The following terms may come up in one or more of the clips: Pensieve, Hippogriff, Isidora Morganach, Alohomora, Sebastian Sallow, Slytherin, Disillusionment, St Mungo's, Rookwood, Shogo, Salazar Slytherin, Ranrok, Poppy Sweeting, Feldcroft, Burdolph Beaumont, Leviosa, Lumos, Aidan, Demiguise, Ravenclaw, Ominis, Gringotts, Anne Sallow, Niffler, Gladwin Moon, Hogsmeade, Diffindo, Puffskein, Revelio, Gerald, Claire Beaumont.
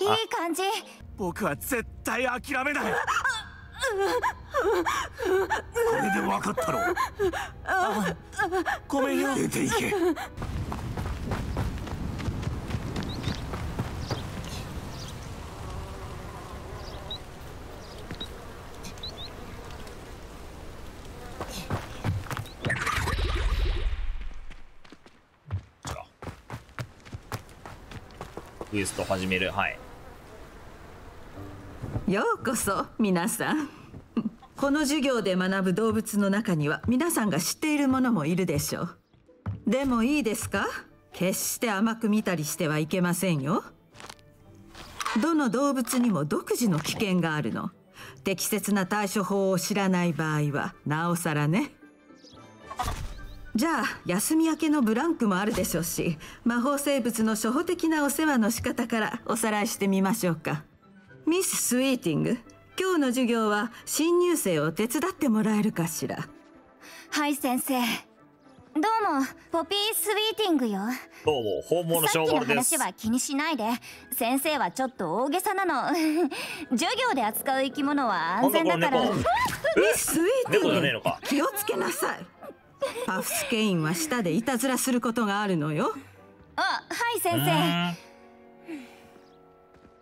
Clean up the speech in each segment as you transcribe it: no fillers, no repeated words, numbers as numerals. いい感じ。僕は絶対諦めない。これで分かったろ。ごめんよ。出て行け。クエスト始める。はい、ようこそ皆さん。この授業で学ぶ動物の中には皆さんが知っているものもいるでしょう。でもいいですか、決して甘く見たりしてはいけませんよ。どの動物にも独自の危険があるの。適切な対処法を知らない場合はなおさらね。じゃあ休み明けのブランクもあるでしょうし、魔法生物の初歩的なお世話の仕方からおさらいしてみましょうか。ミス・スイーティング、今日の授業は新入生を手伝ってもらえるかしら。はい先生。どうもポピー・スイーティングよ。どうも本物ショーゴルです。さっきの話は気にしないで。先生はちょっと大げさなの。授業で扱う生き物は安全だから。ミス・スイーティング、気をつけなさい。パフスケインは舌でいたずらすることがあるのよ。あ、はい先生。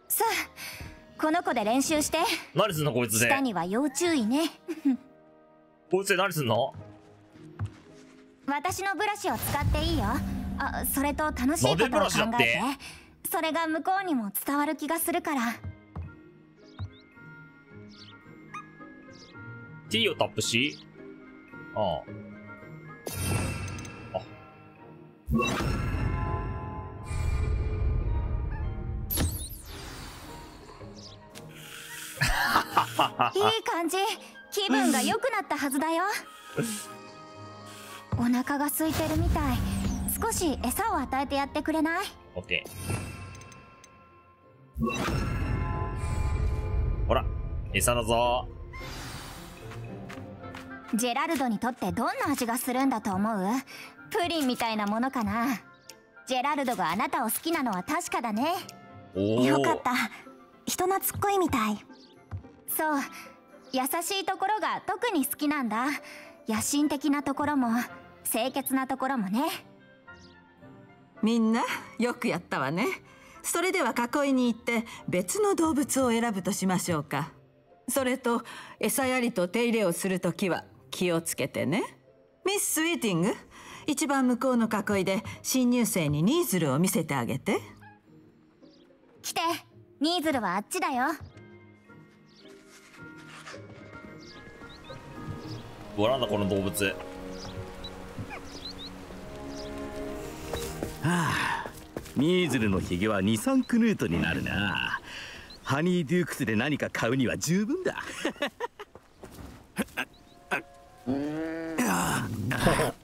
さあこの子で練習して。何すんのこいつで。舌には要注意ね。こいつで何すんの。私のブラシを使っていいよ。あ、それと楽しいことを考えて。それが向こうにも伝わる気がするから。T をタップし。ああ。いい感じ。気分が良くなったはずだよ。お腹が空いてるみたい。少し餌を与えてやってくれない？ OK。 ほら餌だぞ。ジェラルドにとってどんな味がするんだと思う？プリンみたいなものかな。ジェラルドがあなたを好きなのは確かだね。よかった。人懐っこいみたい。そう、優しいところが特に好きなんだ。野心的なところも清潔なところもね。みんなよくやったわね。それでは囲いに行って別の動物を選ぶとしましょうか。それと餌やりと手入れをするときは気をつけてね。ミス・スウィーティング、一番向こうの囲いで新入生にニーズルを見せてあげて。来て、ニーズルはあっちだよ。ご覧だこの動物。はあ、ニーズルのヒゲは2、3クヌートになるな。ハニーデュークスで何か買うには十分だ。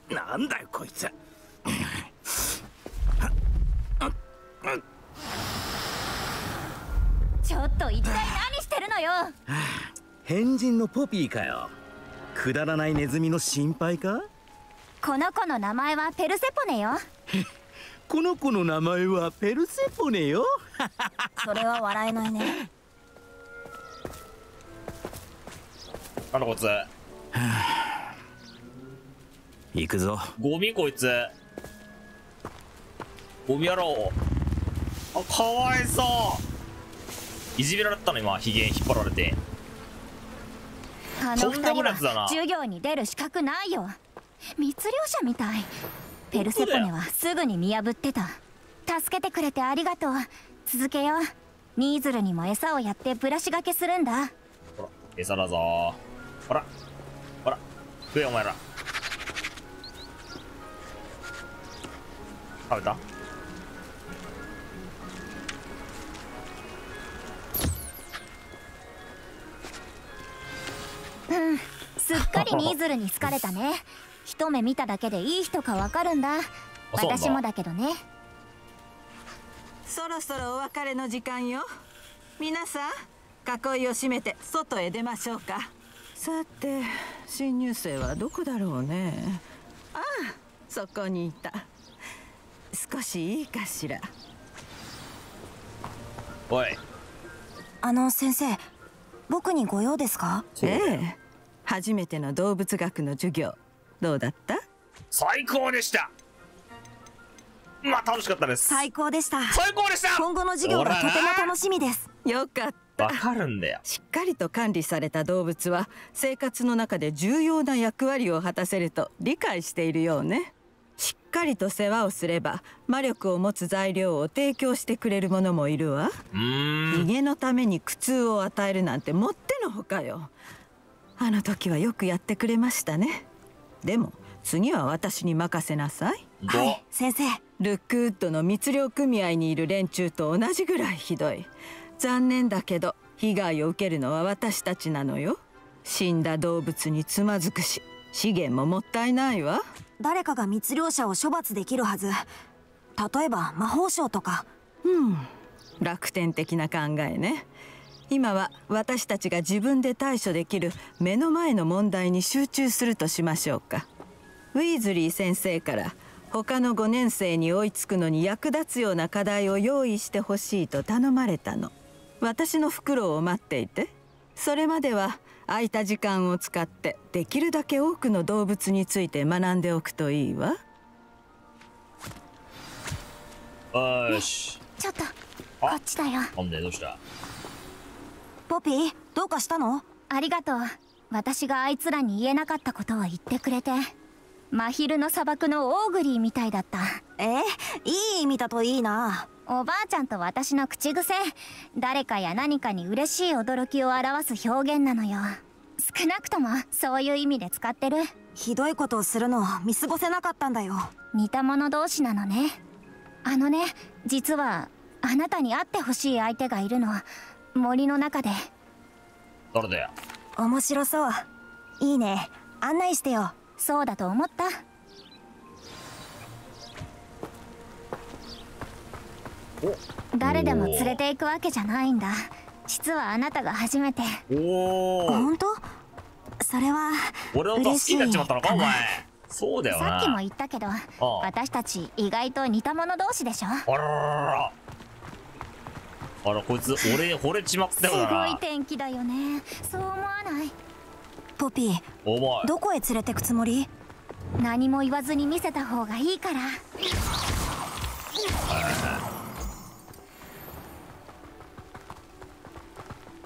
なんだよこいつ。ちょっと一体何してるのよ。変人のポピーかよ。くだらないネズミの心配か。この子の名前はペルセポネよ。この子の名前はペルセポネよ。それは笑えないね。あのこいつ。行くぞ。ゴミこいつ。ゴミ野郎。あ、かわいそう。いじめられたの今、ヒゲ引っ張られて。あの二人は授業に出る資格ないよ。密漁者みたい。ペルセポネはすぐに見破ってた。助けてくれてありがとう。続けよう。ニーズルにも餌をやってブラシがけするんだ。ほら餌だぞ。ほらほら食えお前ら。食べた？うん、すっかりニーズルに好かれたね。一目見ただけでいい人かわかるんだ。私もだけどね。そろそろお別れの時間よ。皆さん囲いを閉めて外へ出ましょうか。さて新入生はどこだろうね。ああそこにいた。少しいいかしら。おい。先生、僕にご用ですか？ええ、初めての動物学の授業どうだった？最高でした。まあ楽しかったです。最高でした。最高でした。今後の授業がとても楽しみです。よかった。わかるんだよ。しっかりと管理された動物は生活の中で重要な役割を果たせると理解しているようね。しっかりと世話をすれば魔力を持つ材料を提供してくれるものもいるわ。逃げのために苦痛を与えるなんてもってのほかよ。あの時はよくやってくれましたね。でも次は私に任せなさい。はい、先生。ルックウッドの密猟組合にいる連中と同じぐらいひどい。残念だけど被害を受けるのは私たちなのよ。死んだ動物につまずくし資源ももったいないわ。誰かが密猟者を処罰できるはず。例えば魔法省とか。うん、楽天的な考えね。今は私たちが自分で対処できる目の前の問題に集中するとしましょうか。ウィーズリー先生から他の5年生に追いつくのに役立つような課題を用意してほしいと頼まれたの。私のフクロウを待っていて。それまでは空いた時間を使ってできるだけ多くの動物について学んでおくといいわ。よし、ね、ちょっとこっちだよ。なんで、どうした？ポピー、どうかしたの？ありがとう。私があいつらに言えなかったことを言ってくれて。真昼の砂漠のオーグリーみたいだった。いい意味だといいな。おばあちゃんと私の口癖、誰かや何かに嬉しい驚きを表す表現なのよ。少なくともそういう意味で使ってる。ひどいことをするのを見過ごせなかったんだよ。似た者同士なのね。実はあなたに会ってほしい相手がいるの。森の中で。誰だよ？面白そう。いいね、案内してよ。そうだと思った。誰でも連れて行くわけじゃないんだ。実はあなたが初めて。本当？それは俺のこと好きになっちまったのかお前。そうだよな。さっきも言ったけど、私たち意外と似た者同士でしょ。あらこいつ俺惚れちまったよな。すごい天気だよね。そう思わない？ポピー、お前どこへ連れてくつもり？何も言わずに見せた方がいいから。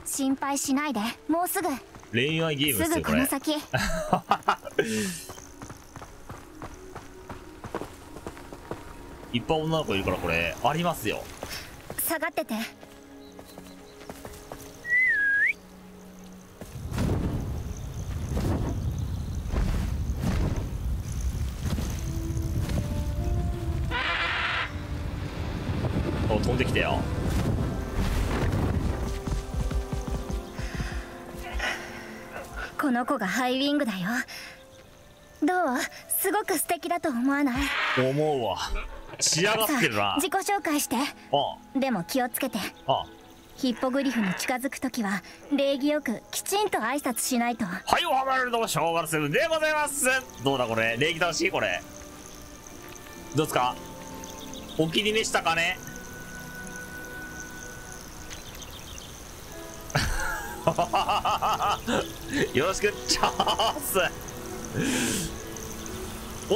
心配しないで、もうすぐ。恋愛ゲームですよこれ。すぐこの先。いっぱい女の子いるからこれありますよ。下がってて。お、飛んできたよ。この子がハイウィングだよ。どう？すごく素敵だと思わない？思うわ。仕上がってるな。自己紹介して。でも気をつけて。ヒッポグリフに近づくときは礼儀よくきちんと挨拶しないと。はい、おはまるのショーガルセブンでございます。どうだこれ、礼儀楽しい？これどうですか？お気に召したかね？よろしくチャンス。お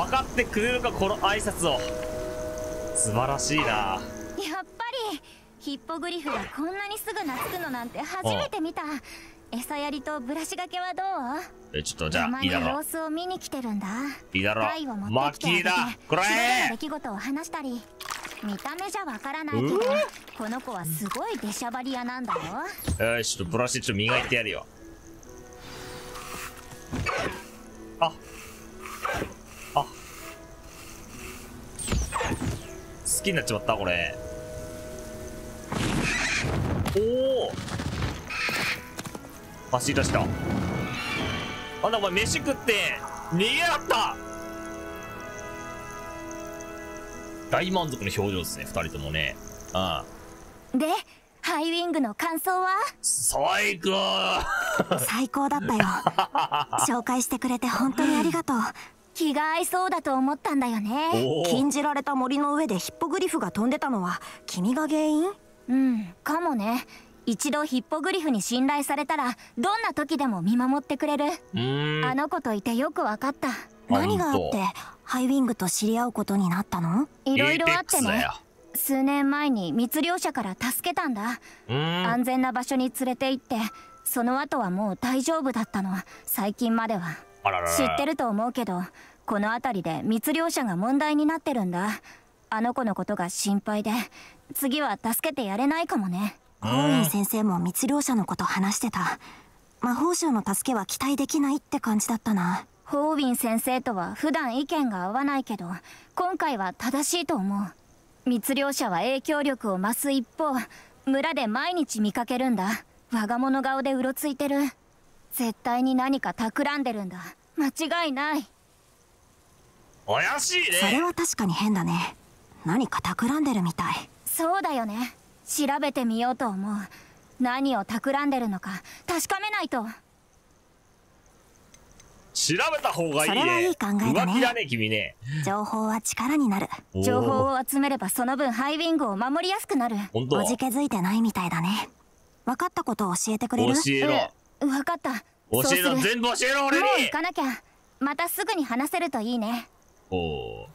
お、分かってくれるかこの挨拶を。素晴らしいな。やっぱりヒッポグリフがこんなにすぐ懐くのなんて初めて見た。餌やりとブラシがけはどう？ちょっとじゃあいいだろう。様子を見に来てるんだ。いいだろう。マッキーだ。これ。出来事を話したり。見た目じゃわからないけど、この子はすごい出しゃばり屋なんだよ。よし、ちょっとブラシちょっと磨いてやるよ。好きになっちまったこれ。おお、走り出した。あんなお前飯食って逃げやがった。大満足の表情ですね、2人ともね。で、ハイウィングの感想は？最高。最高だったよ。紹介してくれて本当にありがとう。気が合いそうだと思ったんだよね。禁じられた森の上でヒッポグリフが飛んでたのは君が原因？うん、かもね。一度ヒッポグリフに信頼されたらどんな時でも見守ってくれる。あの子といてよく分かった。何があってハイウィングと知り合うことになったの？いろいろあってね。数年前に密猟者から助けたんだ。安全な場所に連れて行って、その後はもう大丈夫だったの。最近までは。あららら、知ってると思うけど、この辺りで密猟者が問題になってるんだ。あの子のことが心配で、次は助けてやれないかもね。コーイン先生も密猟者のこと話してた。魔法省の助けは期待できないって感じだったな。ホーウィン先生とは普段意見が合わないけど、今回は正しいと思う。密猟者は影響力を増す一方、村で毎日見かけるんだ。我が物顔でうろついてる。絶対に何か企んでるんだ。間違いない。怪しいね。それは確かに変だね。何か企んでるみたい。そうだよね。調べてみようと思う。何を企んでるのか確かめないと。調べた方がいいね。それはいい考えだね。浮気だね、君ね。情報は力になる。情報を集めればその分ハイウィングを守りやすくなる。本当？おじけづいてないみたいだね。分かったことを教えてくれる？教えろ。分かった。教えろ。全部教えろ俺に。もう行かなきゃ。またすぐに話せるといいね。おお。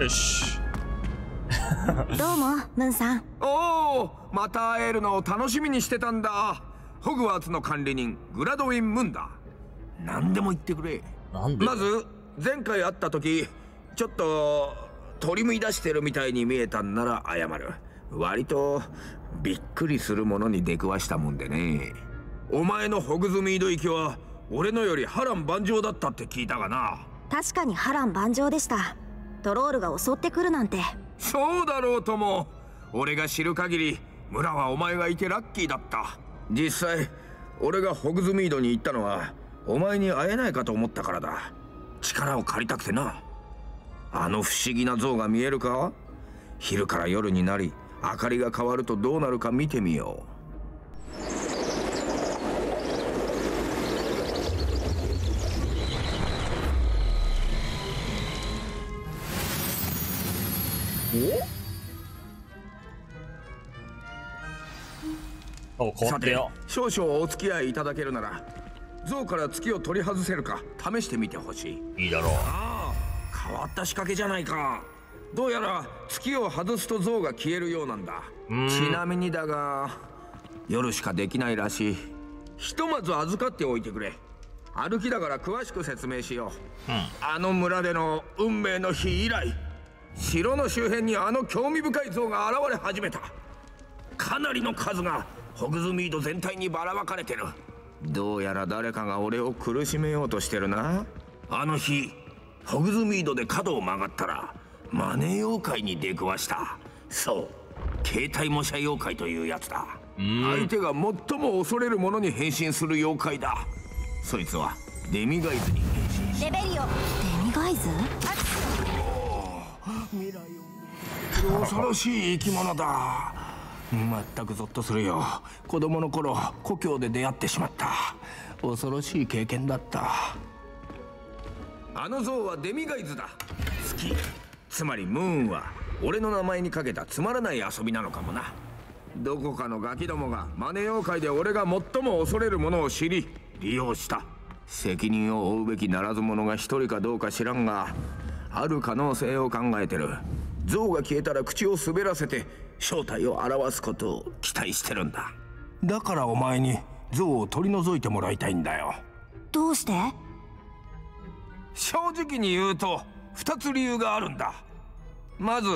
よし。どうもムンさん。おお、また会えるのを楽しみにしてたんだ。ホグワーツの管理人グラドウィン・ムンだ。何でも言ってくれ。まず前回会った時ちょっと取り乱してるみたいに見えたんなら謝る。割とびっくりするものに出くわしたもんでね。お前のホグズミード行きは俺のより波乱万丈だったって聞いたがな。確かに波乱万丈でした。トロールが襲ってくるなんて。そうだろうとも。俺が知る限り村はお前がいてラッキーだった。実際俺がホグズミードに行ったのはお前に会えないかと思ったからだ。力を借りたくてな。あの不思議な像が見えるか？昼から夜になり明かりが変わるとどうなるか見てみよう。さて、少々お付き合いいただけるなら像から月を取り外せるか試してみてほしい。いいだろう。ああ、変わった仕掛けじゃないか。どうやら月を外すと像が消えるようなんだ。ちなみにだが夜しかできないらしい。ひとまず預かっておいてくれ。歩きだから詳しく説明しよう。あの村での運命の日以来、城の周辺にあの興味深い像が現れ始めた。かなりの数がホグズミード全体にばらまかれてる。どうやら誰かが俺を苦しめようとしてるな。あの日ホグズミードで角を曲がったらマネー妖怪に出くわした。そう、携帯模写妖怪というやつだ。相手が最も恐れるものに変身する妖怪だ。そいつはデミガイズに変身した。レベリオ。デミガイズ？未来を。恐ろしい生き物だ。全くゾッとするよ。子供の頃故郷で出会ってしまった。恐ろしい経験だった。あの像はデミガイズだ。月、つまりムーンは俺の名前にかけたつまらない遊びなのかもな。どこかのガキどもがマネ妖怪で俺が最も恐れるものを知り利用した。責任を負うべきならず者が一人かどうか知らんが、ある可能性を考えてる。像が消えたら口を滑らせて正体を表すことを期待してるんだ。だからお前に像を取り除いてもらいたいんだよ。どうして？正直に言うと2つ理由があるんだ。まず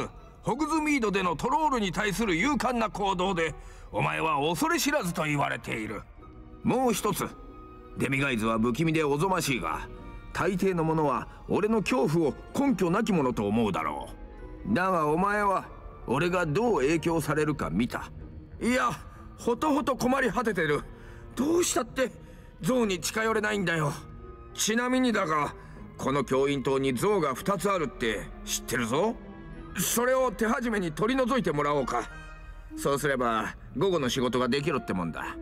ホグズミードでのトロールに対する勇敢な行動でお前は恐れ知らずと言われている。もう一つ、デミガイズは不気味でおぞましいが、大抵のものは俺の恐怖を根拠なきものと思うだろう。だがお前は俺がどう影響されるか見た。いや、ほとほと困り果ててる。どうしたって象に近寄れないんだよ。ちなみにだがこの教員棟に象が2つあるって知ってるぞ。それを手始めに取り除いてもらおうか。そうすれば午後の仕事ができるってもんだ。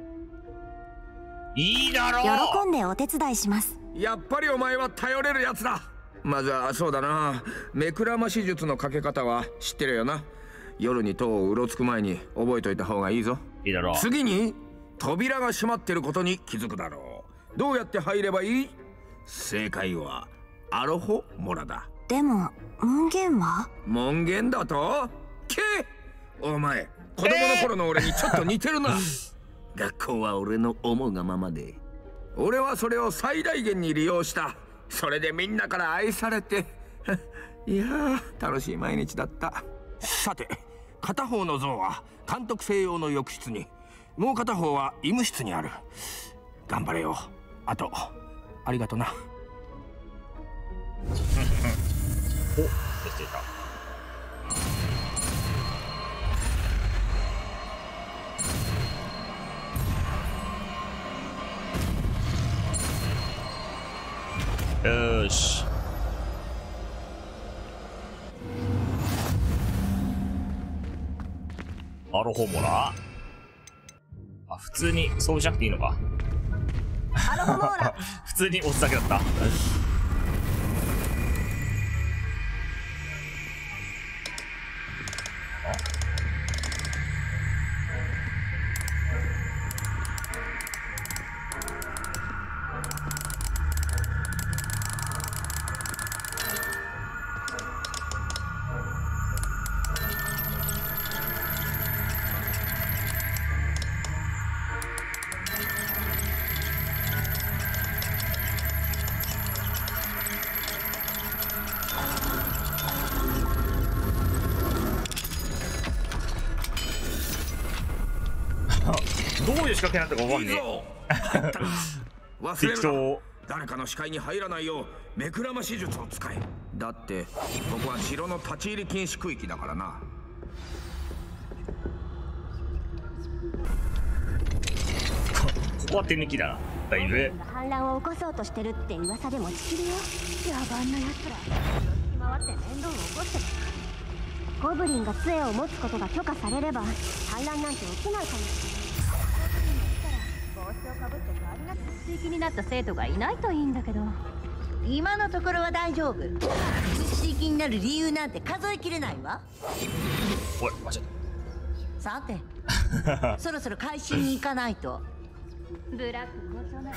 いいだろう。喜んでお手伝いします。やっぱりお前は頼れるやつだ。まずはそうだな、目くらまし術のかけ方は知ってるよな。夜に塔をうろつく前に覚えといた方がいいぞ。いいだろう。次に扉が閉まってることに気づくだろう。どうやって入ればいい？正解はアロホモラだ。でも門限は？門限だと？けっ！お前子供の頃の俺にちょっと似てるな。学校は俺の思うがままで、俺はそれを最大限に利用した。それでみんなから愛されていやー楽しい毎日だった。さて片方の像は監督専用の浴室に、もう片方は医務室にある。頑張れよ。あとありがとな。お、できていた。よし。アロホモラ。あ、普通にそうしなくていいのか。アロホモラ。普通に押すだけだった。適当。誰かの視界に入らないよう目くらまし術を使え。だってここは城の立ち入り禁止区域だからな。ここは手抜きだ。だいぶ反乱を起こそうとしてるって噂でもちきるよ。野蛮なやつら回って面倒を起こしてる。ゴブリンが杖を持つことが許可されれば反乱なんて起きないかもしれない。水気になった生徒がいないといいんだけど。今のところは大丈夫。水気になる理由なんて数えきれないわ。おい、間違えた。さてそろそろ回収に行かないと。ブラック校長なら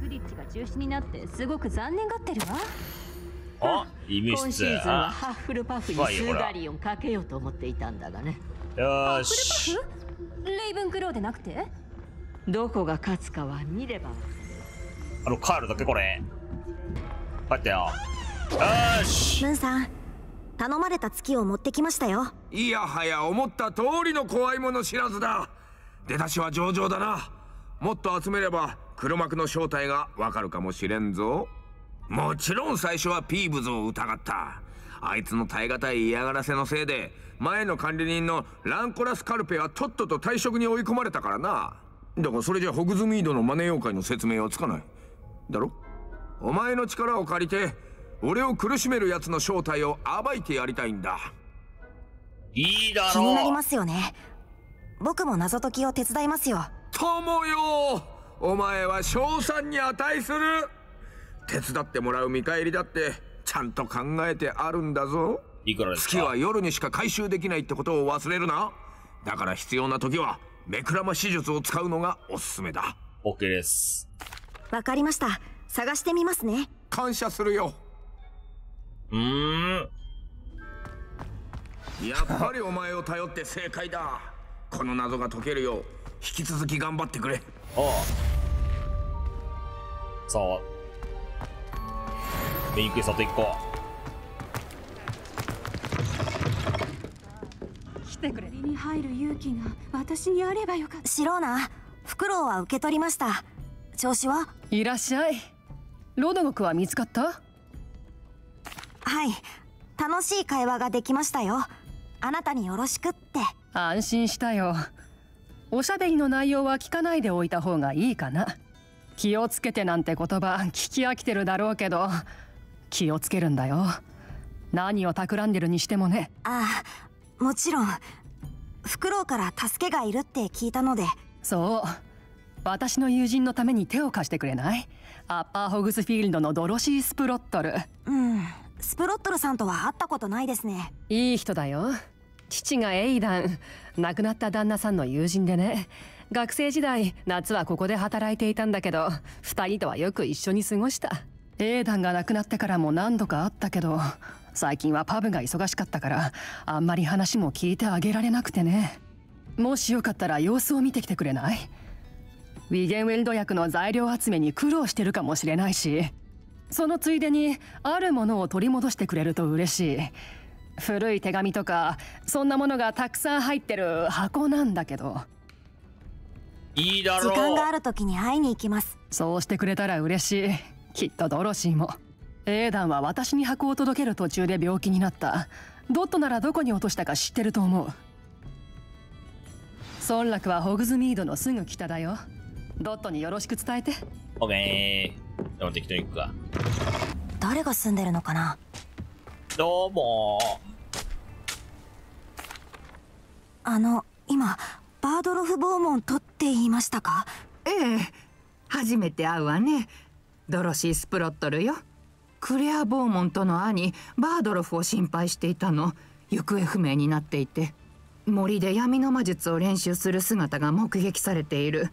フリッチが中止になってすごく残念がってるわ。あ、イメージ。今シーズンはハッフルパフにスーダリオンかけようと思っていたんだがね。よし。ハッフルパフ？レイブンクローでなくて、どこが勝つかは見れば。あのカールだけこれ。待ってよ。よし。ムーンさん、頼まれた月を持ってきましたよ。いやはや思った通りの怖いもの知らずだ。出だしは上々だな。もっと集めれば黒幕の正体がわかるかもしれんぞ。もちろん最初はピーブズを疑った。あいつの耐え難い嫌がらせのせいで前の管理人のランコラス・カルペはとっとと退職に追い込まれたからな。だからそれじゃホグズミードのマネ妖怪の説明はつかないだろ。お前の力を借りて俺を苦しめるやつの正体を暴いてやりたいんだ。いいだろう。気になりますよね。僕も謎解きを手伝いますよ。友よ、お前は賞賛に値する。手伝ってもらう見返りだってちゃんと考えてあるんだぞ。いくらですか？月は夜にしか回収できないってことを忘れるな。だから必要な時は目くらまし術を使うのがおすすめだ。 OK です。わかりました。探してみますね。感謝するよ。やっぱりお前を頼って正解だ。この謎が解けるよう引き続き頑張ってくれ。ああ、さあメイク里行こう。来てくれ。森に入る勇気が私にあればよかった。シローナ、フクロウは受け取りました。調子は？いらっしゃい。ロドゴクは見つかった？はい、楽しい会話ができましたよ。あなたによろしくって。安心したよ。おしゃべりの内容は聞かないでおいた方がいいかな。気をつけてなんて言葉聞き飽きてるだろうけど。気をつけるんだよ。何を企んでるにしてもね。ああ、もちろんフクロウから助けがいるって聞いたので。そう、私の友人のために手を貸してくれない？アッパーホグスフィールドのドロシー・スプロットル。うん、スプロットルさんとは会ったことないですね。いい人だよ。父がエイダン、亡くなった旦那さんの友人でね。学生時代、夏はここで働いていたんだけど、二人とはよく一緒に過ごした。エイダンが亡くなってからも何度か会ったけど、最近はパブが忙しかったから、あんまり話も聞いてあげられなくてね。もしよかったら様子を見てきてくれない？ウィゲンウェルド薬の材料集めに苦労してるかもしれないし、そのついでにあるものを取り戻してくれると嬉しい。古い手紙とかそんなものがたくさん入ってる箱なんだけど。いいだろう。時間がある時に会いに行きます。そうしてくれたら嬉しい。きっとドロシーも。エイダンは私に箱を届ける途中で病気になった。ドットならどこに落としたか知ってると思う。村落はホグズミードのすぐ北だよ。ドットによろしく伝えて。オッケー。でも適当に行くか。誰が住んでるのかな。どうも。今バードロフボーモンとって言いましたか？ええ、初めて会うわね。ドロシー・スプロットルよ。クレア・ボーモンとの兄バードロフを心配していたの。行方不明になっていて、森で闇の魔術を練習する姿が目撃されている。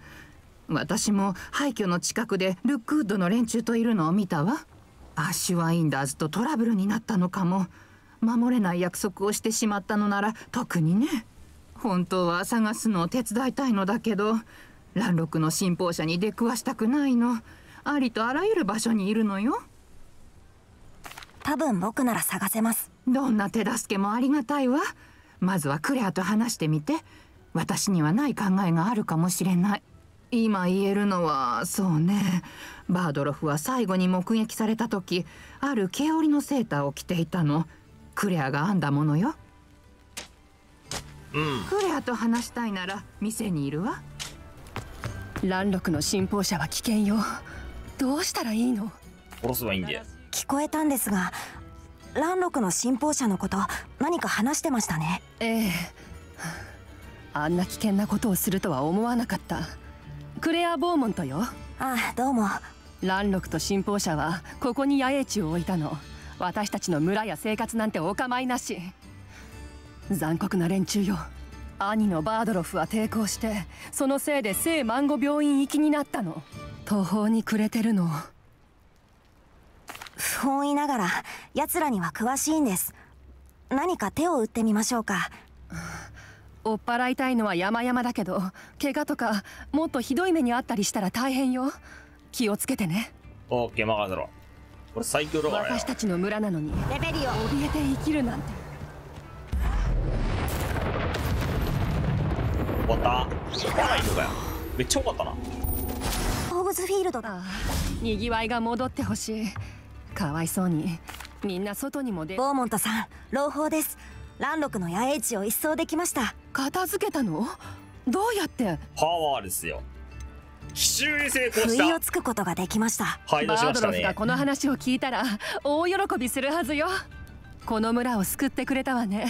私も廃墟の近くでルックウッドの連中といるのを見たわ。アッシュワインダーズとトラブルになったのかも。守れない約束をしてしまったのなら特にね。本当は探すのを手伝いたいのだけど、蘭禄の信奉者に出くわしたくないの。ありとあらゆる場所にいるのよ。多分僕なら探せます。どんな手助けもありがたいわ。まずはクレアと話してみて。私にはない考えがあるかもしれない。今言えるのはそうね、バードロフは最後に目撃された時、ある毛織のセーターを着ていたの。クレアが編んだものよ。うん、クレアと話したいなら店にいるわ。蘭禄の信奉者は危険よ。どうしたらいいの？殺せばいいんだよ。聞こえたんですが、蘭禄の信奉者のこと何か話してましたね。ええ、あんな危険なことをするとは思わなかった。クレア・ボーモントよ。ああ、どうも。蘭禄と信奉者はここに野営地を置いたの。私たちの村や生活なんてお構いなし。残酷な連中よ。兄のバードロフは抵抗して、そのせいで聖マンゴ病院行きになったの。途方に暮れてるの。不本意ながら奴らには詳しいんです。何か手を打ってみましょうか。追っ払いたいのは山々だけど、怪我とかもっとひどい目にあったりしたら大変よ。気をつけてね。オッケー、任せろ。これ最強だから。私たちの村なのにレベリオを怯えて生きるなんて。終わった。終わらないのかよ。めっちゃ終わったな。ホーグズフィールドだ。にぎわいが戻ってほしい。かわいそうにみんな外にも出。ボーモントさん、朗報です。蘭禄の野営地を一掃できました。片付けたの？どうやって？パワーですよ。奇襲に成功した。不意をつくことができました。バードロフがこの話を聞いたら大喜びするはずよ。この村を救ってくれたわね。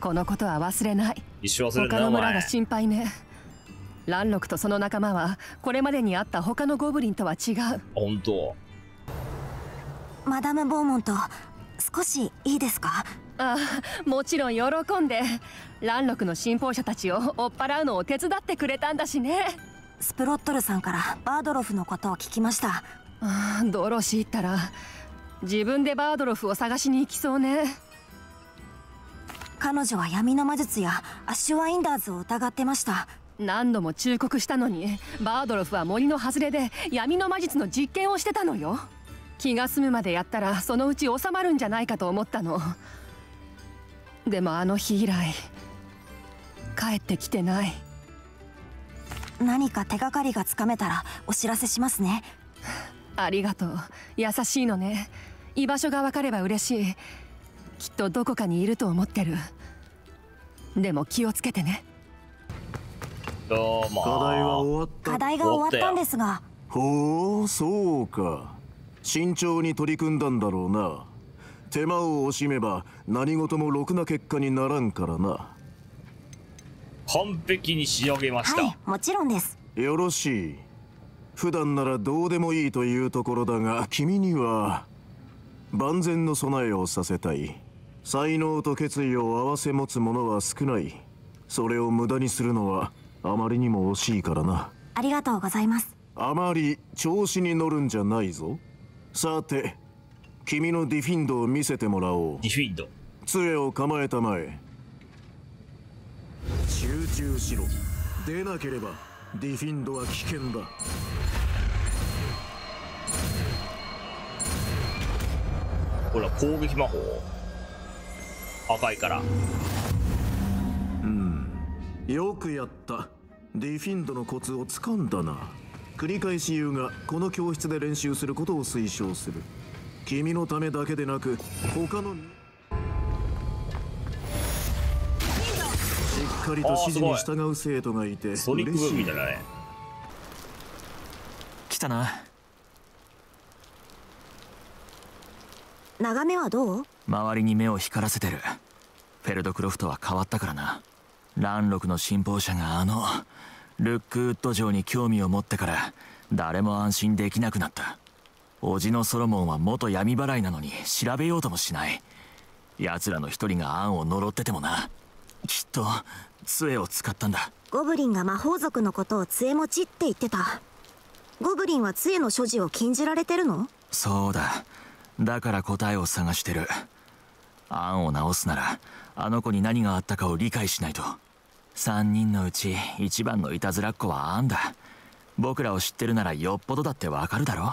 このことは忘れない。一生忘れない。他の村が心配ね。蘭禄とその仲間はこれまでにあった他のゴブリンとは違う。本当。マダム・ボーモント、少しいいですか？ああ、もちろん喜んで。蘭禄の信奉者たちを追っ払うのを手伝ってくれたんだしね。スプロットルさんからバードロフのことを聞きました。ああ、ドロシーったら自分でバードロフを探しに行きそうね。彼女は闇の魔術やアッシュワインダーズを疑ってました。何度も忠告したのに、バードロフは森の外れで闇の魔術の実験をしてたのよ。気が済むまでやったらそのうち収まるんじゃないかと思ったの。でもあの日以来帰ってきてない。何か手がかりがつかめたらお知らせしますね。ありがとう、優しいのね。居場所がわかれば嬉しい。きっとどこかにいると思ってる。でも気をつけてね。どうも。課題が終わったんですが。ほう、そうか。慎重に取り組んだんだろうな。手間を惜しめば何事もろくな結果にならんからな。完璧に仕上げました。はい、もちろんです。よろしい。普段ならどうでもいいというところだが、君には万全の備えをさせたい。才能と決意を併せ持つ者は少ない。それを無駄にするのはあまりにも惜しいからな。ありがとうございます。あまり調子に乗るんじゃないぞ。さて、君のディフィンドを見せてもらおう。ディフィンド、杖を構えたまえ。集中しろ。出なければディフィンドは危険だ。ほら、攻撃魔法赤いから。うん、よくやった。ディフィンドのコツをつかんだな。繰り返し言うが、この教室で練習することを推奨する。君のためだけでなく他の…しっかりと指示に従う生徒がいて嬉しい。ソニックブームみたいだね。来たな。眺めはどう？周りに目を光らせてる。フェルドクロフトは変わったからな。蘭禄の信奉者があのルックウッド城に興味を持ってから誰も安心できなくなった。叔父のソロモンは元闇払いなのに調べようともしない。奴らの一人がアンを呪っててもな。きっと杖を使ったんだ。ゴブリンが魔法族のことを杖持ちって言ってた。ゴブリンは杖の所持を禁じられてるの？そうだ。だから答えを探してる。アンを治すならあの子に何があったかを理解しないと。3人のうち一番のいたずらっ子はアンだ。僕らを知ってるならよっぽどだってわかるだろ。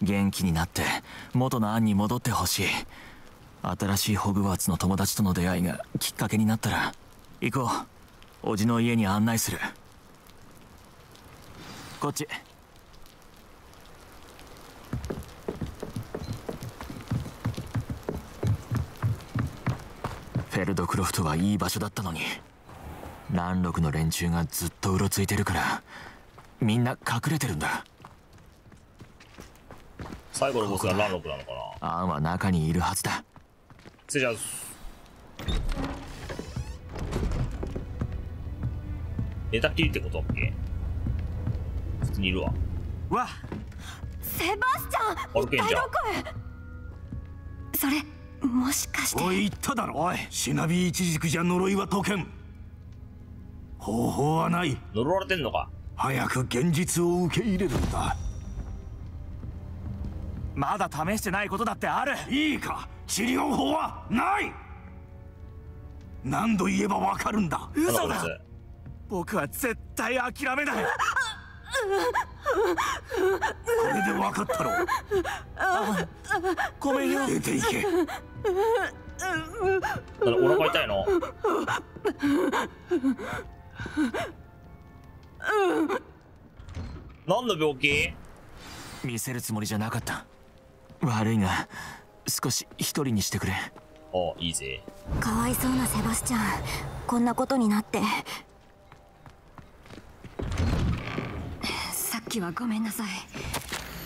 元気になって元のアンに戻ってほしい。新しいホグワーツの友達との出会いがきっかけになったら行こう。叔父の家に案内する。こっち。フェルドクロフトはいい場所だったのに、蘭禄の連中がずっとうろついてるからみんな隠れてるんだ。最後のボスが蘭禄なのかな。アンは中にいるはずだ。失礼します。寝たきりってことだっけ。普通にいるわ。わ、セバスチャン、一体どこへ。それもしかして…おい、言っただろ。おい、忍び一軸じゃ呪いは解けん。方法はない。呪われてんのか。早く現実を受け入れるんだ。まだ試してないことだってある。いいか、治療法はない。何度言えばわかるんだ。嘘だ。僕は絶対諦めない。これで分かったろ。あ、ごめんよ。出ていけ。お腹痛いの。何の病気？見せるつもりじゃなかった。悪いが少し一人にしてくれ。お、いいぜ。かわいそうなセバスチャン。こんなことになって。さっきはごめんなさい。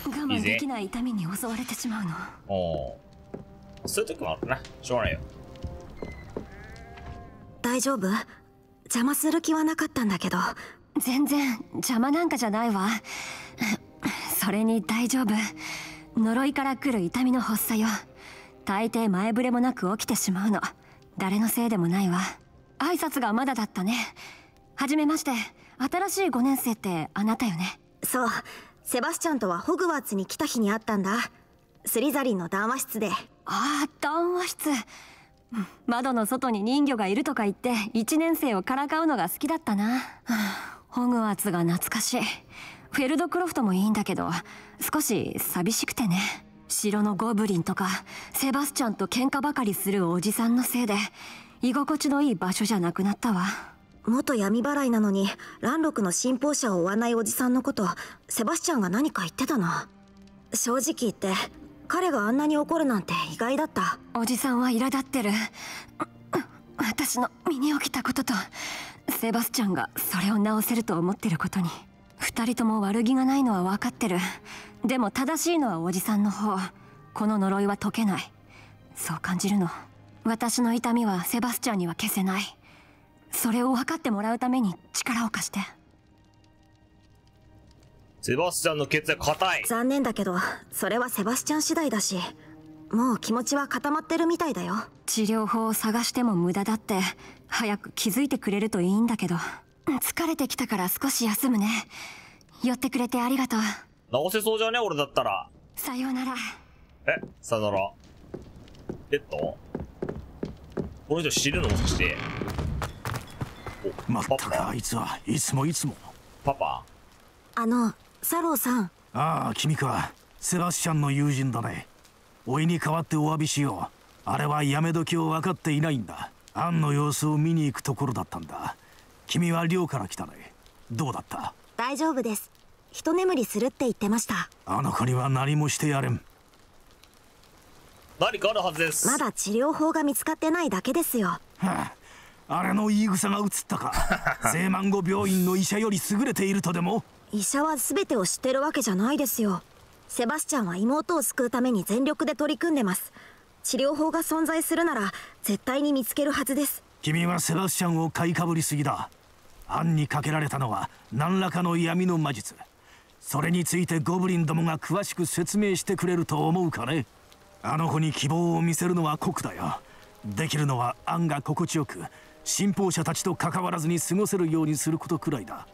我慢できない痛みに襲われてしまうの。おお、そういう時もあるな。しょうがないよ。大丈夫？邪魔する気はなかったんだけど。全然邪魔なんかじゃないわ。それに大丈夫。呪いから来る痛みの発作よ。大抵前触れもなく起きてしまうの。誰のせいでもないわ。挨拶がまだだったね。はじめまして。新しい5年生ってあなたよね。そう、セバスチャンとはホグワーツに来た日に会ったんだ。スリザリンの談話室で。ああ、談話室。窓の外に人魚がいるとか言って1年生をからかうのが好きだったな。ホグワーツが懐かしい。フェルドクロフトもいいんだけど少し寂しくてね。城のゴブリンとかセバスチャンと喧嘩ばかりするおじさんのせいで居心地のいい場所じゃなくなったわ。元闇払いなのに蘭禄の信奉者を追わないおじさんのことセバスチャンが何か言ってたな。正直言って彼があんなに怒るなんて意外だった。おじさんは苛立ってる。私の身に起きたこととセバスチャンがそれを直せると思ってることに2人とも悪気がないのは分かってる。でも正しいのはおじさんの方。この呪いは解けない。そう感じるの。私の痛みはセバスチャンには消せない。それを分かってもらうために力を貸して。セバスチャンの血は硬い。残念だけどそれはセバスチャン次第だし、もう気持ちは固まってるみたいだよ。治療法を探しても無駄だって、早く気づいてくれるといいんだけど。疲れてきたから少し休むね。寄ってくれてありがとう。直せそうじゃね俺だったら。さようなら。さよなら。この人知るのもしかして。まったくあいつはいつもいつも。パパ。サローさん。ああ、君か。セバスチャンの友人だね。おいに代わってお詫びしよう。あれはやめ時を分かっていないんだ。アンの様子を見に行くところだったんだ。君は寮から来たね。どうだった？大丈夫です。一眠りするって言ってました。あの子には何もしてやれん。何かあるはずです。まだ治療法が見つかってないだけですよ。はあ、あれの言い草が映ったか。聖マンゴ病院の医者より優れているとでも？医者は全てを知ってるわけじゃないですよ。セバスチャンは妹を救うために全力で取り組んでます。治療法が存在するなら絶対に見つけるはずです。君はセバスチャンを買いかぶりすぎだ。アンにかけられたのは何らかの闇の魔術。それについてゴブリンどもが詳しく説明してくれると思うかね。あの子に希望を見せるのは酷だよ。できるのはアンが心地よく信奉者たちと関わらずに過ごせるようにすることくらいだ。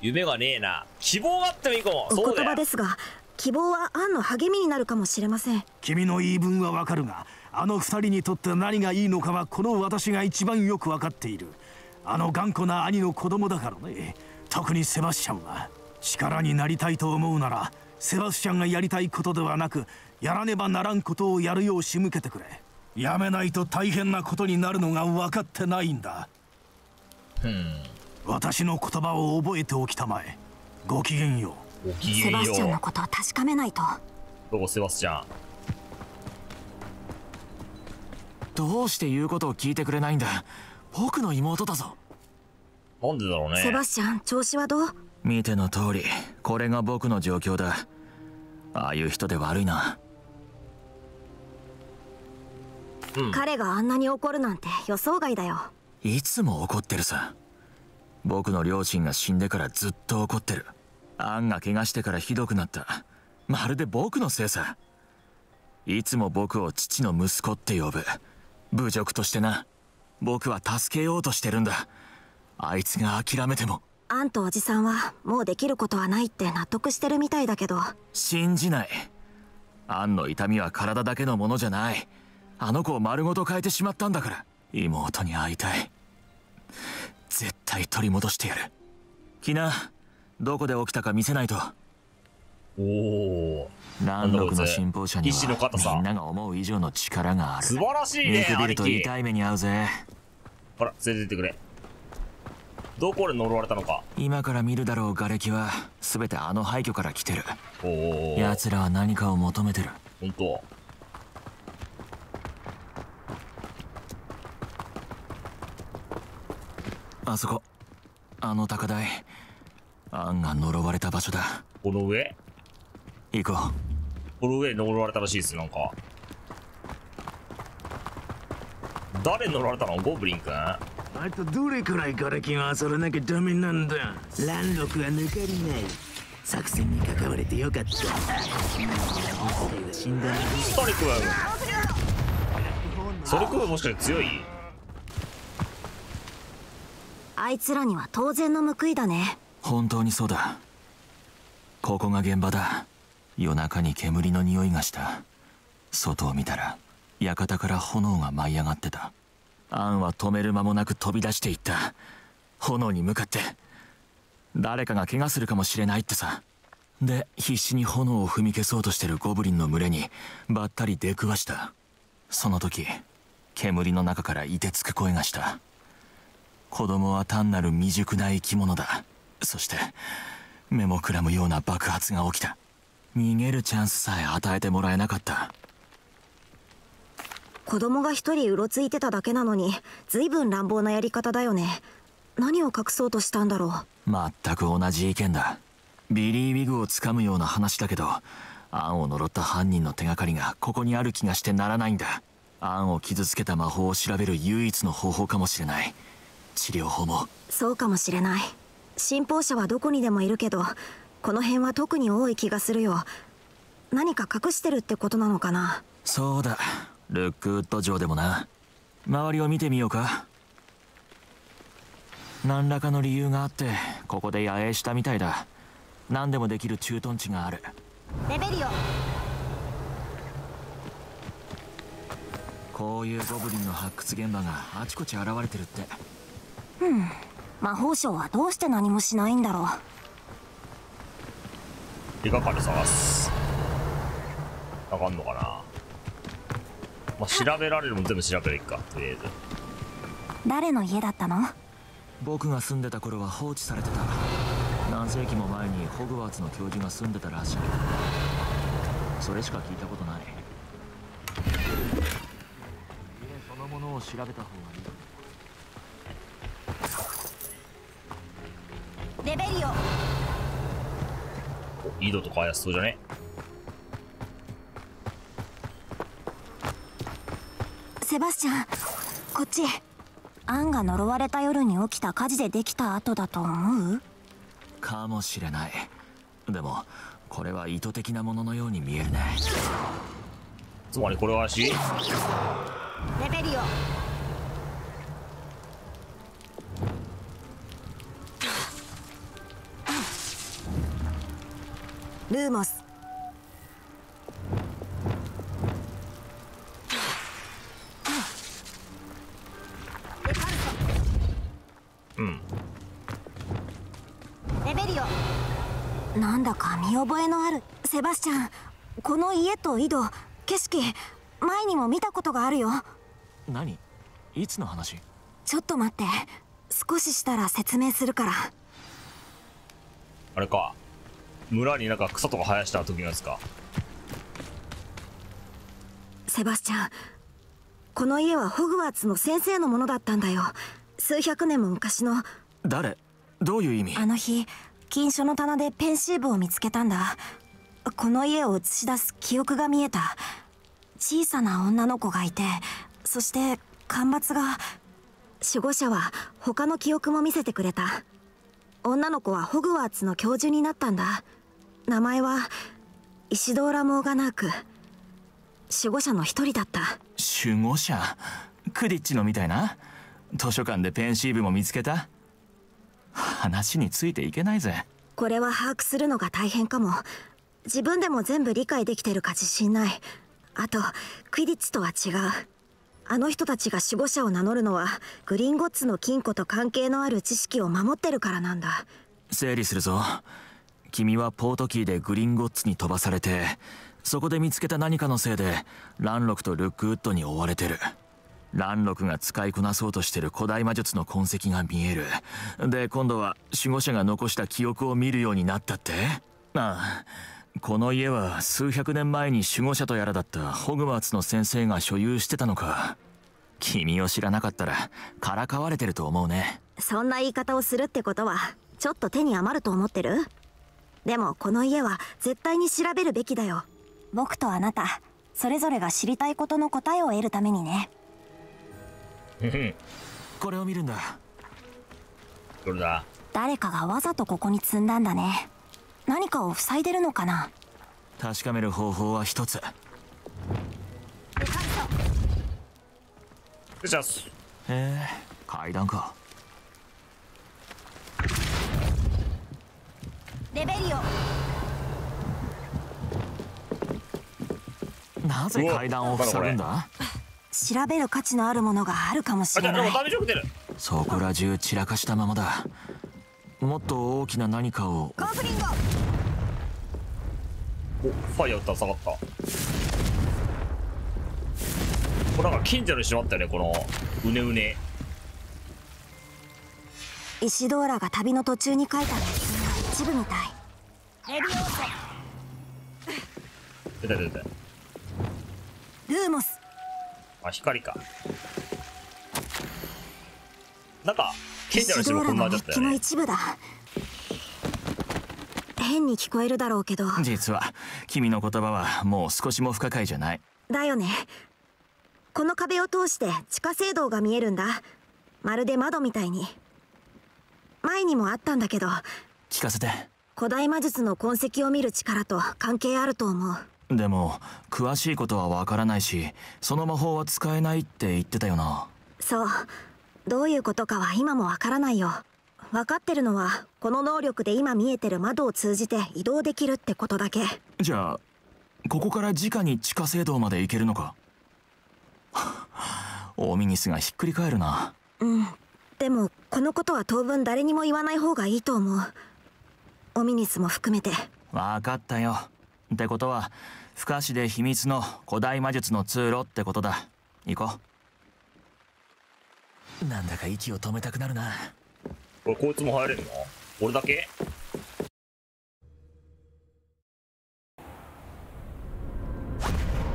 夢がねえな。希望があってもいいかも。お言葉ですが、希望はアンの励みになるかもしれません。君の言い分はわかるが、あの二人にとって何がいいのかはこの私が一番よくわかっている。あの頑固な兄の子供だからね。特にセバスチャンは力になりたいと思うなら、セバスチャンがやりたいことではなく、やらねばならんことをやるよう仕向けてくれ。やめないと大変なことになるのが分かってないんだ。私の言葉を覚えておきたまえ。ごきげんよう。セバスチャンのことを確かめないと。どこセバスチャン。どうして言うことを聞いてくれないんだ。僕の妹だぞ。なんでだろうね。セバスチャン、調子はどう？見ての通り、これが僕の状況だ。ああいう人で悪いな。彼があんなに怒るなんて予想外だよ。いつも怒ってるさ。僕の両親が死んでからずっと怒ってる。アンが怪我してからひどくなった。まるで僕のせいさ。いつも僕を父の息子って呼ぶ。侮辱としてな。僕は助けようとしてるんだ。あいつが諦めても。アンとおじさんはもうできることはないって納得してるみたいだけど。信じない。アンの痛みは体だけのものじゃない。あの子を丸ごと変えてしまったんだから。妹に会いたい。絶対取り戻してやる。キナ、どこで起きたか見せないと。南国の信奉者にはみんなが思う以上の力がある。素晴らしいね。見くびると痛い目に遭うぜ。ほら連れてってくれ。どこで呪われたのか。今から見るだろう瓦礫は全てあの廃墟から来てる。奴らは何かを求めてる。本当。あそこ、あの高台、アンが呪われた場所だ。この上行こう。この上に呪われたらしいです。なんか誰に呪われたの？ゴブリン君。あとどれくらい瓦礫は漁らなきゃダメなんだ。乱禄は抜かりない。作戦に関われてよかった。一人くらい。それくらいもしかして強い？あいつらには当然の報いだね。本当にそうだ。ここが現場だ。夜中に煙の匂いがした。外を見たら館から炎が舞い上がってた。アンは止める間もなく飛び出していった。炎に向かって。誰かが怪我するかもしれないってさ。で必死に炎を踏み消そうとしてるゴブリンの群れにばったり出くわした。その時煙の中から凍てつく声がした。子供は単なる未熟な生き物だ。そして目もくらむような爆発が起きた。逃げるチャンスさえ与えてもらえなかった。子供が一人うろついてただけなのに随分乱暴なやり方だよね。何を隠そうとしたんだろう。全く同じ意見だ。ビリー・ウィグをつかむような話だけど、アンを呪った犯人の手がかりがここにある気がしてならないんだ。アンを傷つけた魔法を調べる唯一の方法かもしれない。治療法もそうかもしれない。信奉者はどこにでもいるけど、この辺は特に多い気がするよ。何か隠してるってことなのかな。そうだ、ルックウッド城でもな。周りを見てみようか。何らかの理由があってここで野営したみたいだ。何でもできる駐屯地がある。レベリオ。こういうゴブリンの発掘現場があちこち現れてるって。魔法省はどうして何もしないんだろう。手がかり探す。わかんのかな。まあ、調べられるもん全部調べるか。とりあえず誰の家だったの？僕が住んでた頃は放置されてた。何世紀も前にホグワーツの教授が住んでたらしい。それしか聞いたことない。家そのものを調べた方がいい。レベリオ。井戸とか怪しそうじゃね？セバスチャン、こっち。アンが呪われた夜に起きた火事でできた後だと思う？かもしれない。でもこれは意図的なもののように見えるね。つまりこれは足。レベリオ。ルーモス。見覚えのある。セバスチャン、この家と井戸、景色、前にも見たことがあるよ。何？いつの話？ちょっと待って、少ししたら説明するから。あれか、村になんか草とか生やした時のやつか。セバスチャン、この家はホグワーツの先生のものだったんだよ。数百年も昔の。誰？どういう意味？あの日禁書の棚でペンシーブを見つけたんだ。この家を映し出す記憶が見えた。小さな女の子がいて、そして干ばつが。守護者は他の記憶も見せてくれた。女の子はホグワーツの教授になったんだ。名前はイシドーラ・モーガナーク。守護者の一人だった。守護者？クディッチのみたいな。図書館でペンシーブも見つけた。話についていけないぜ。これは把握するのが大変かも。自分でも全部理解できてるか自信ない。あとクィディッチとは違う。あの人たちが守護者を名乗るのはグリンゴッツの金庫と関係のある知識を守ってるからなんだ。整理するぞ。君はポートキーでグリンゴッツに飛ばされて、そこで見つけた何かのせいでランロクとルックウッドに追われてる。ランロクが使いこなそうとしてる古代魔術の痕跡が見える。で、今度は守護者が残した記憶を見るようになったって。ああ、この家は数百年前に守護者とやらだったホグワーツの先生が所有してたのか。君を知らなかったらからかわれてると思うね。そんな言い方をするってことはちょっと手に余ると思ってる。でもこの家は絶対に調べるべきだよ。僕とあなたそれぞれが知りたいことの答えを得るためにね。これを見るんだ。どれだ？誰かがわざとここに積んだんだね。何かを塞いでるのかな。確かめる方法は一つ。階段か。レベリオ。なぜ階段を塞ぐんだ？調べる価値のあるものがあるかもしれない。そこら中散らかしたままだ。もっと大きな何かを。ゴブリンゴ。ファイヤー打ったら下がった。これなんか近所にしまったよね、このうねうね。イシドーラが旅の途中に書いた一部みたい。レビオーサ。出た出た。ルーモス。あ、光か。なんか賢者の城こんなだったよね。変に聞こえるだろうけど、実は君の言葉はもう少しも不可解じゃない。だよね。この壁を通して地下聖堂が見えるんだ。まるで窓みたいに。前にもあったんだけど。聞かせて。古代魔術の痕跡を見る力と関係あると思う。でも詳しいことはわからないし、その魔法は使えないって言ってたよな。そう。どういうことかは今もわからないよ。分かってるのはこの能力で今見えてる窓を通じて移動できるってことだけ。じゃあここから直に地下聖堂まで行けるのか。オミニスがひっくり返るな。うん。でもこのことは当分誰にも言わない方がいいと思う。オミニスも含めて。分かったよ。ってことは不可視で秘密の古代魔術の通路ってことだ。行こう。なんだか息を止めたくなるな。これこいつも入れるの？俺だけ？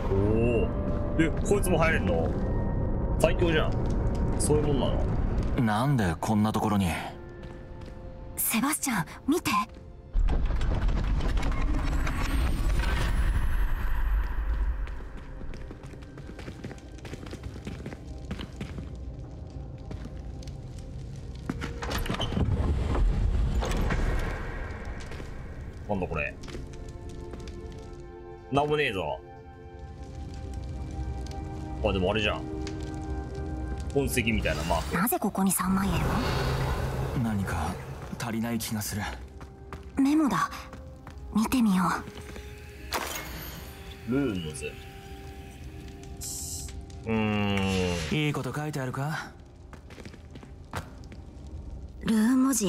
おお。え、こいつも入れるの？最強じゃん。そういうもんなの？なんでこんなところに。セバスチャン、見て。なんだこれ。なんもねえぞ。あ、でもあれじゃん、痕跡みたいなマーク。なぜここに3枚いるの？何か足りない気がする。メモだ、見てみよう。ルーンの図。いいこと書いてあるか。ルーン文字。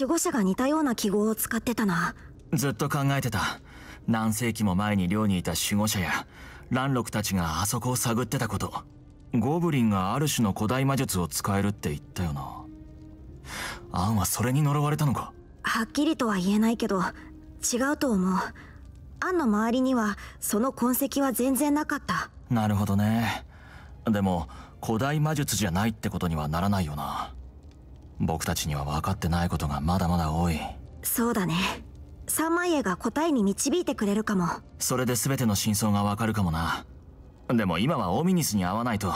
守護者が似たような記号を使ってたな。ずっと考えてた。何世紀も前に寮にいた守護者や蘭禄たちがあそこを探ってたこと。ゴブリンがある種の古代魔術を使えるって言ったよな。アンはそれに呪われたのか。はっきりとは言えないけど違うと思う。アンの周りにはその痕跡は全然なかった。なるほどね。でも古代魔術じゃないってことにはならないよな。僕たちには分かってないことがまだまだ多い。そうだね。サンマイエが答えに導いてくれるかも。それで全ての真相が分かるかもな。でも今はオミニスに会わないと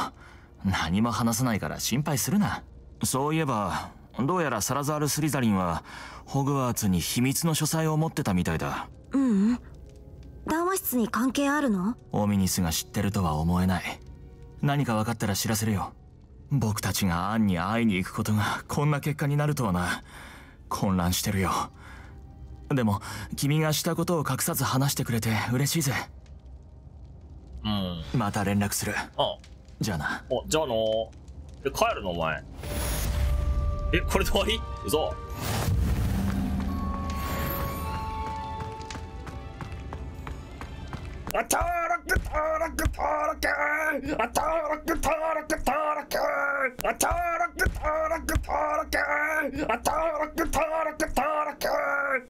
何も話さないから心配するな。そういえばどうやらサラザール・スリザリンはホグワーツに秘密の書斎を持ってたみたいだ。ううん。談話室に関係あるの？オミニスが知ってるとは思えない。何か分かったら知らせるよ。僕たちがアンに会いに行くことがこんな結果になるとはな。混乱してるよ。でも君がしたことを隠さず話してくれて嬉しいぜ。うん。また連絡する。あ、じゃあな。お、じゃあの。え、帰るのお前。え、これで終わり？嘘。アタックトラックトラックアタックトラックトラックアタックトラックトラックアタックトラックトラック